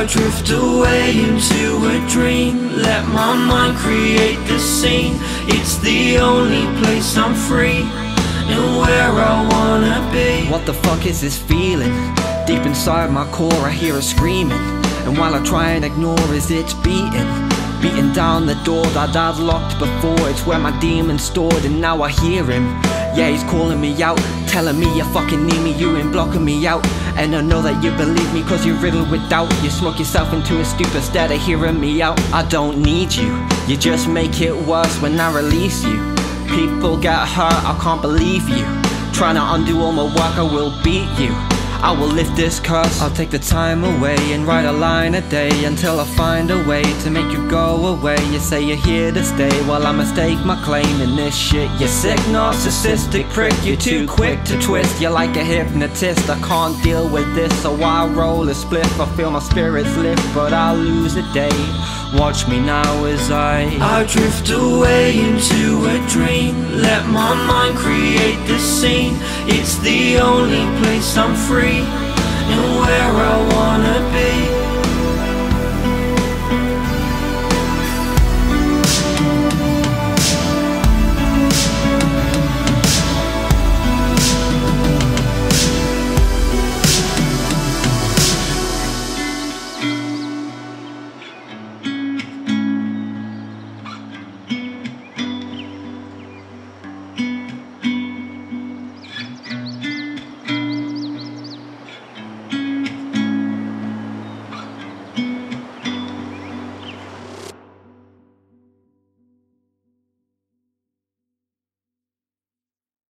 I drift away into a dream. Let my mind create the scene. It's the only place I'm free and where I wanna be. What the fuck is this feeling? Deep inside my core I hear it screaming, and while I try and ignore is it's beating down the door that I'd locked before. It's where my demon's stored and now I hear him. Yeah, he's calling me out, telling me you fucking need me, you ain't blocking me out. And I know that you believe me cause you're riddled with doubt. You smoke yourself into a stupor instead of hearing me out. I don't need you, you just make it worse when I release you. People get hurt, I can't believe you. Trying to undo all my work, I will beat you. I will lift this curse. I'll take the time away and write a line a day until I find a way to make you go away. You say you're here to stay while I mistake my claim in this shit. You're sick, narcissistic prick, you're too quick to twist. You're like a hypnotist, I can't deal with this, so I roll a spliff. I feel my spirits lift, but I lose a day. Watch me now as I drift away into a dream. Let my mind create the scene. It's the only place I'm free and where I wanna be.